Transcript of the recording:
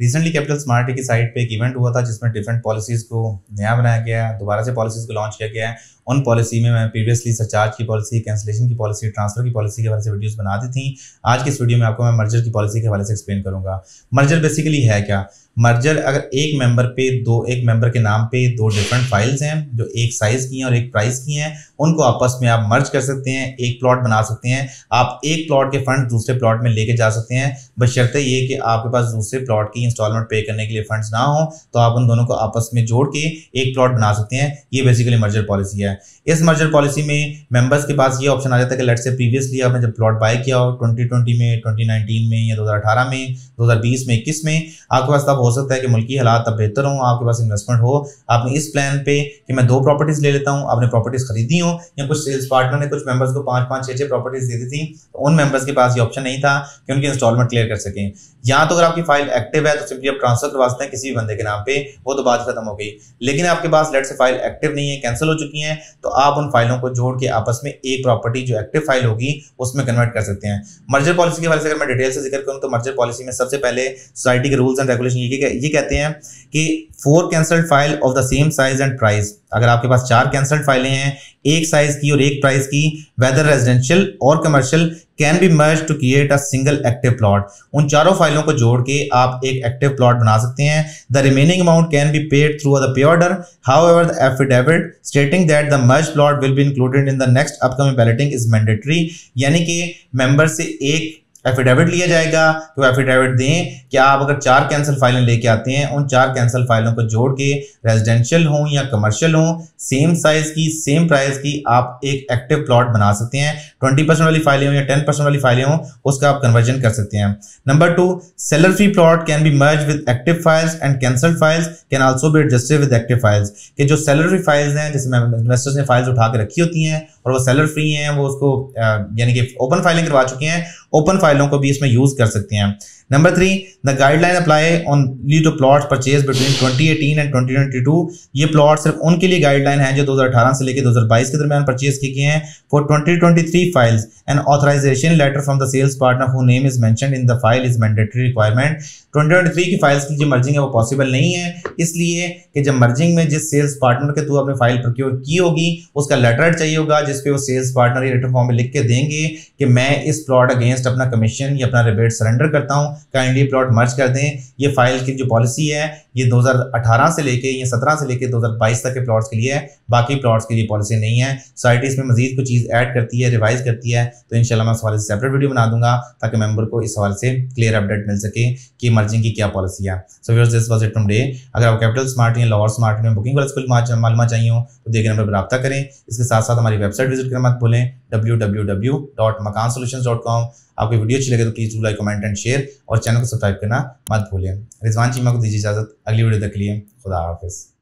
Recently capital smart city की site पे एक इवेंट हुआ था जिसमें डिफरेंट पॉलिसीज़ को नया बनाया गया है, दोबारा से पॉलिसीज़ को लॉन्च किया गया है। उन पॉलिसी में मैं प्रीवियसली सरचार्ज की पॉलिसी, कैंसिलेशन की पॉलिसी, ट्रांसफर की पॉलिसी के बारे से वीडियोस बना दी थी। आज के इस वीडियो में आपको मैं मर्जर की पॉलिसी के हवाले से एक्सप्लेन करूँगा। मर्जर बेसिकली है क्या? मर्जर अगर एक मेंबर पे एक मेंबर के नाम पे दो डिफरेंट फाइल्स हैं जो एक साइज की हैं और एक प्राइस की हैं, उनको आपस में आप मर्ज कर सकते हैं, एक प्लॉट बना सकते हैं। आप एक प्लॉट के फंड दूसरे प्लॉट में लेके जा सकते हैं, बशर्ते ये कि आपके पास दूसरे प्लॉट की इंस्टॉलमेंट पे करने के लिए फंड्स ना हो, तो आप उन दोनों को आपस में जोड़ के एक प्लॉट बना सकते हैं। ये बेसिकली मर्जर पॉलिसी है। इस मर्जर पॉलिसी में मेंबर्स के पास ये ऑप्शन आ जाता है कि लेट से प्रीवियसली आपने जब प्लॉट बाय किया हो 2020 में, 2019 में, या 2018 में, 2020 में, 21 में, आपके पास तब हो सकता है कि मुल्की हालात तब बेहतर हों, आपके पास इन्वेस्टमेंट हो, आपने इस प्लान पे कि मैं दो प्रॉपर्टीज ले लेता हूं, आपने प्रॉपर्टीज खरीदी हो, या कुछ सेल्स पार्टनर ने कुछ मेंबर्स को 5-5, 6-6 प्रॉपर्टीज दे दी थी, तो उन मेंबर्स के पास ये ऑप्शन नहीं था कि उनकी इंस्टॉलमेंट क्लियर कर सकें। या तो अगर आपकी फाइल एक्टिव है तो सिंपली आप ट्रांसफर करवा सकते हैं किसी भी बंदे के नाम पे, वो तो बात खत्म हो गई। लेकिन आपके पास लेट से फाइल एक्टिव नहीं है, कैंसिल हो चुकी है, तो आप उन फाइलों को जोड़ के आपस में एक प्रॉपर्टी जो एक्टिव फाइल होगी उसमें कन्वर्ट कर सकते हैं। मर्जर पॉलिसी के बारे में अगर मैं डिटेल से जिक्र करूं तो मर्जर पॉलिसी में सबसे पहले सोसाइटी के रूल्स एंड रेगुलेशन ये कहते हैं कि 4 cancelled file of the same size and price, अगर आपके पास 4 कैंसल्ड फाइलें हैं, एक साइज की और एक प्राइस की, वेदर रेजिडेंशियल और commercial, can be merge to create a single active plot. उन चारों फाइलों को जोड़ के आप एक एक्टिव प्लॉट बना सकते हैं। The remaining amount can be paid through the pay order, however the affidavit stating that the merge plot will be included in the next upcoming balloting is mandatory. यानी कि member से एक affidavit लिया जाएगा तो affidavit दें कि आप अगर 4 कैंसल फाइलें लेके आते हैं, उन 4 कैंसल फाइलों को जोड़ के रेजिडेंशियल हों या कमर्शियल हों, सेम साइज की, सेम प्राइस की, आप एक एक्टिव प्लॉट बना सकते हैं। 20% वाली फाइलें हों या 10% वाली फाइलें हों, उसका आप कन्वर्जन कर सकते हैं। Number 2, seller free plot can be merge with active files and cancel files can also be adjusted with active files. कि जो सेलर फ्री फाइल्स हैं, जैसे इन्वेस्टर्स ने फाइल्स उठा के रखी होती हैं और वो सेलर फ्री हैं, वो उसको यानी कि ओपन फाइलिंग करवा चुके हैं, ओपन फाइलों को भी इसमें यूज कर सकते हैं। Number 3, the guideline apply only to plot purchase between 2018 and 2022। ये प्लॉट सिर्फ उनके लिए गाइडलाइन है जो 2018 से लेकर 2022 के दरमियान परचेज किए गए हैं। For 2023 files and authorisation letter from the sales partner who name is mentioned in the file is mandatory requirement. 2023 की फाइल्स की जो मर्जिंग है वो पॉसिबल नहीं है, इसलिए कि जब मर्जिंग में जिस सेल्स पार्टनर के थ्रू आपने फाइल प्रोक्योर की होगी उसका लेटर चाहिए होगा, जिसपे वो सेल्स पार्टनर ये लेटर फॉर्म में लिख के देंगे कि मैं इस प्लॉट अगेंस्ट अपना कमीशन या अपना रिबेट सरेंडर करता हूँ, काइंडली प्लॉट मर्ज कर दें। ये फाइल की जो पॉलिसी है ये 2018 से लेके या 17 से लेके 2022 तक के प्लॉट्स के लिए है, बाकी प्लॉट्स के लिए पॉलिसी नहीं है। सोसाइटी इसमें मजीद कुछ चीज़ ऐड करती है, रिवाइज करती है, तो इंशाल्लाह मैं इस हवाले से सेपरेट वीडियो बना दूंगा ताकि मेंबर को इस हवाले से क्लियर अपडेट मिल सके कि मर्जिंग की क्या पॉलिसी है। So viewers, this was it from day. अगर आप कैपिटल स्मार्ट या लाहौर स्मार्ट में बुकिंग वाले मालूम चाहिए हो तो देखे नंबर पर रब्ता करें। इसके साथ साथ हमारी वेबसाइट विजिट करना मत भूलें, www.makansolutions.com। आपकी वीडियो अच्छी लगे तो please like, comment and share, और चैनल को सब्सक्राइब करना मत भूलें। रिजवान चीमा को दीजिए इजाजत, अगली वीडियो तक के लिए खुदा हाफिज़।